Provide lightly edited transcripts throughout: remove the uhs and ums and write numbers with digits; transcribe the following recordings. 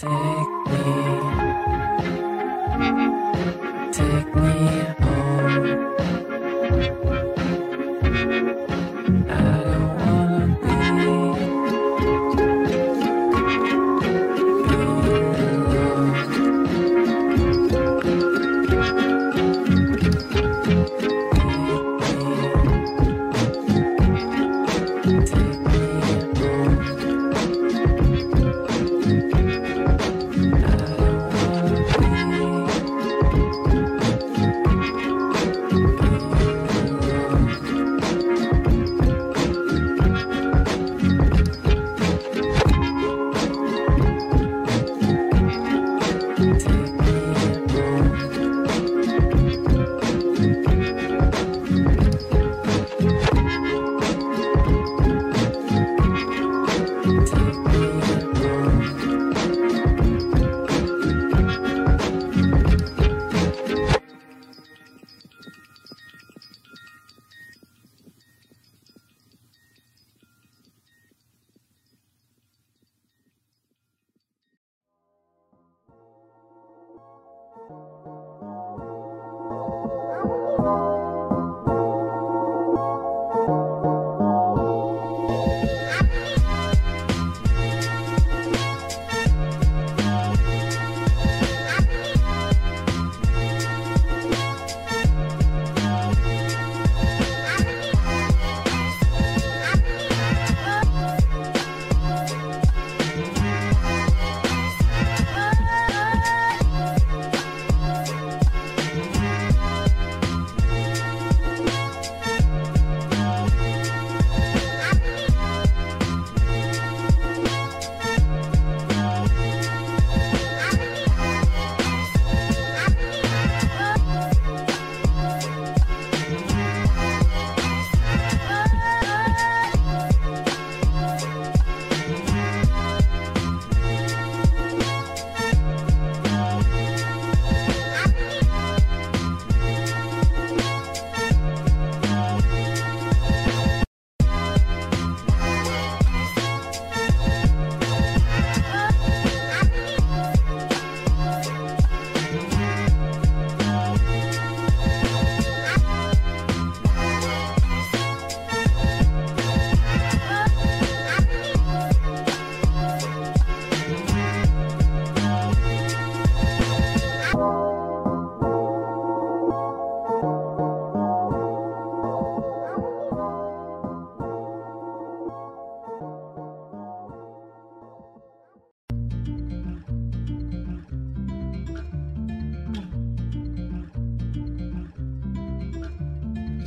Just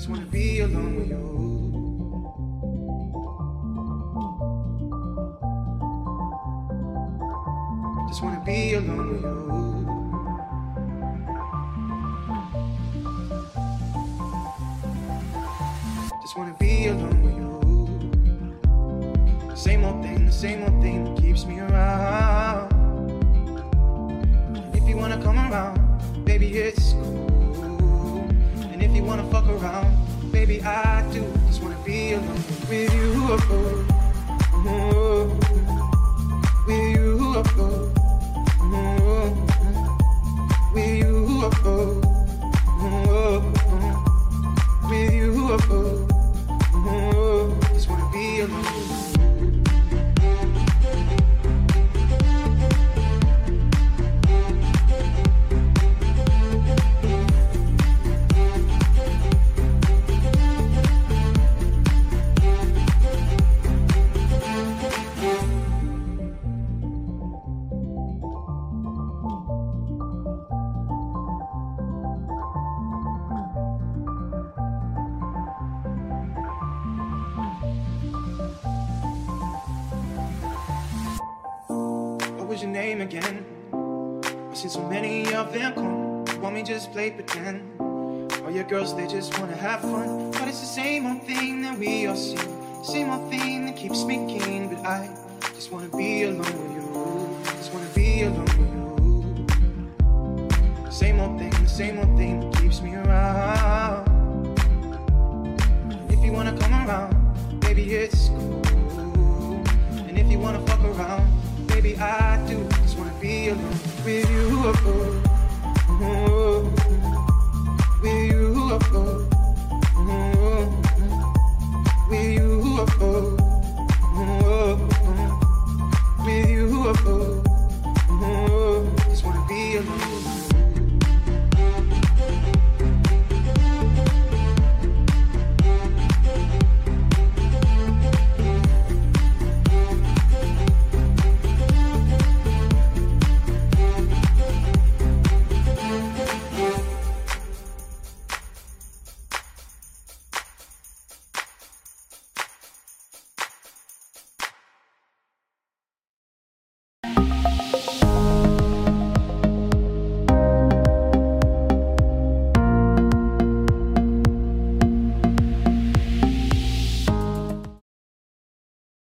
wanna be alone with you. Just wanna be alone with you. Just wanna be alone with you. Same old thing that keeps me around. And if you wanna come around, baby, it's cool. If you wanna fuck around, baby, I do. Just wanna be alone with you. Oh, with you. Oh, with you. Oh, with you. Oh, just wanna be alone. Again, I've seen so many of them come. Want me just play pretend? All your girls, they just wanna have fun. But it's the same old thing that we all see, same old thing that keeps speaking. But I just wanna be alone with you. Just wanna be alone with you. Same old thing that keeps me around. And if you wanna come around, baby, it's cool. And if you wanna fuck around, baby, I do. Just wanna be with you.